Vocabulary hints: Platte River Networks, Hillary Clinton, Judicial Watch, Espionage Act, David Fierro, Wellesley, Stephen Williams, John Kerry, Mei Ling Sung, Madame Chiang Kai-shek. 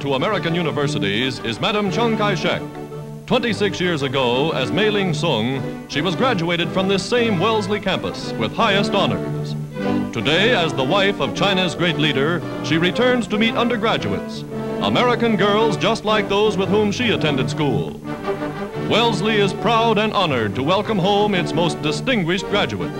to American universities is Madame Chiang Kai-shek. 26 years ago, as Mei Ling Sung, she was graduated from this same Wellesley campus with highest honors. Today, as the wife of China's great leader, she returns to meet undergraduates, American girls just like those with whom she attended school. Wellesley is proud and honored to welcome home its most distinguished graduate.